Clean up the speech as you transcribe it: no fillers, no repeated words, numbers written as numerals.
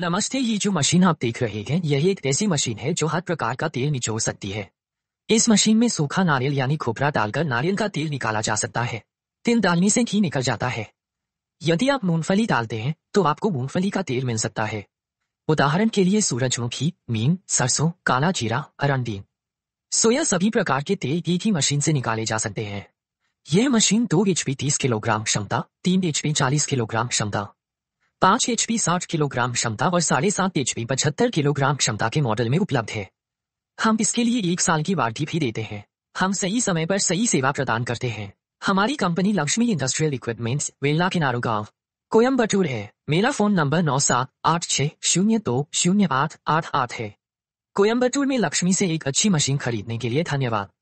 नमस्ते, ये जो मशीन आप देख रहे हैं यह एक ऐसी मशीन है जो हर प्रकार का तेल निचोड़ सकती है। इस मशीन में सूखा नारियल यानी खोपरा डालकर नारियल का तेल निकाला जा सकता है। तिल डालने से घी निकल जाता है। यदि आप मूंगफली डालते हैं तो आपको मूंगफली का तेल मिल सकता है। उदाहरण के लिए सूरजमुखी, मीन, सरसों, काला जीरा, अरंडीन, सोया सभी प्रकार के तेल एक ही मशीन से निकाले जा सकते हैं। यह मशीन 2 HP 30 किलोग्राम क्षमता, 3 HP 40 किलोग्राम क्षमता, 5 HP 60 किलोग्राम क्षमता और 7.5 HP 75 किलोग्राम क्षमता के मॉडल में उपलब्ध है। हम इसके लिए 1 साल की वारंटी भी देते हैं। हम सही समय पर सही सेवा प्रदान करते हैं। हमारी कंपनी लक्ष्मी इंडस्ट्रियल इक्विपमेंट्स, बेल्ला किनारो गांव, कोयम्बटूर है। मेरा फोन नंबर 9786020888 है। कोयम्बटूर में लक्ष्मी से एक अच्छी मशीन खरीदने के लिए धन्यवाद।